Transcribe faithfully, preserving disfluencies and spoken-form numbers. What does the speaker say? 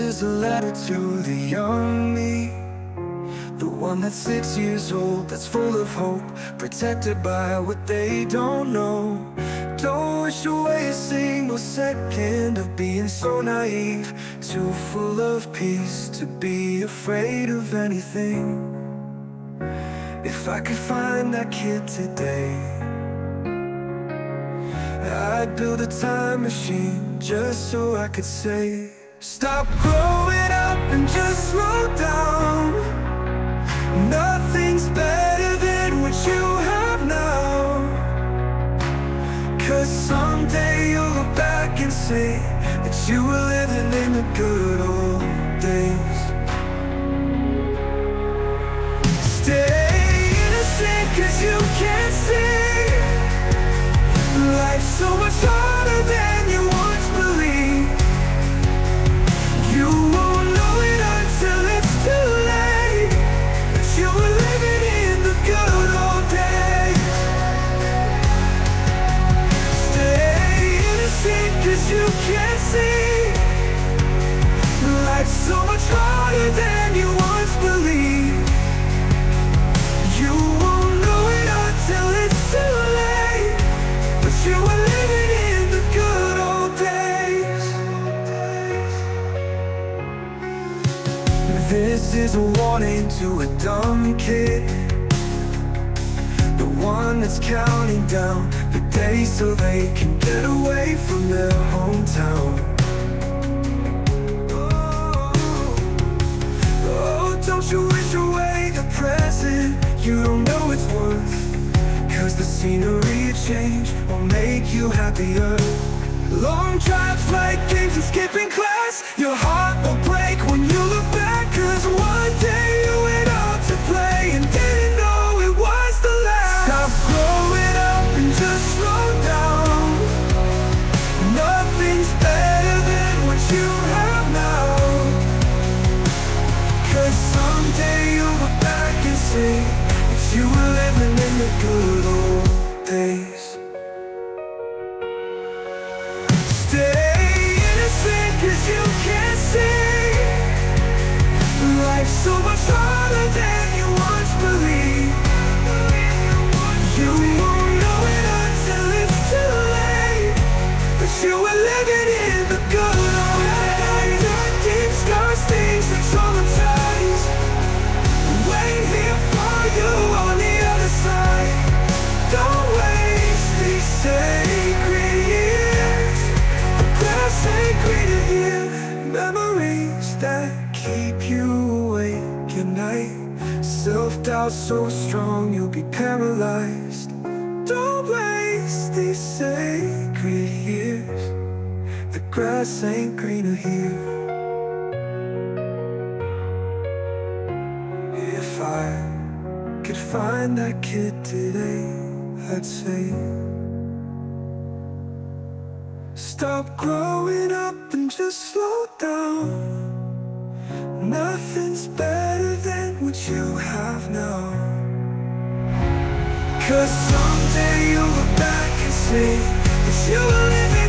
This is a letter to the young me, the one that's six years old, that's full of hope, protected by what they don't know. Don't wish away a single second of being so naive, too full of peace to be afraid of anything. If I could find that kid today, I'd build a time machine just so I could say, stop growing up and just slow down. Nothing's better than what you have now. Cause someday you'll look back and say that you were living in the good old days. Stay innocent cause you can't see. Life's so much harder than you once believed. You won't know it until it's too late, but you were living in the good old days. Stay innocent cause you can't see. Life's so much harder than you once believed. This is a warning to a dumb kid, the one that's counting down the days so they can get away from their hometown. Oh, oh, don't you wish away the present you don't know it's worth, cause the scenery change will make you happier. Long drives like games and skipping class, your heart will break when you look back. Cause one day you went out to play and didn't know it was the last. Stop growing up and just slow down. Nothing's better than what you have now. Cause someday you'll look back and say that you were living in the good old days. Stay innocent cause you can't see. Life's so much harder than you once believed. You won't know it until it's too late, but you were living in the good old days. Deep scars, things that traumatize, wait here for you on the other side. Don't waste these sacred years, they're sacred to you. Memories that keep you awake at night. Self-doubt so strong you'll be paralyzed. Don't waste these sacred years. The grass ain't greener here. If I could find that kid today, I'd say, stop growing up and just slow down. Nothing's better than what you have now. Cause someday you'll look back and say that you were living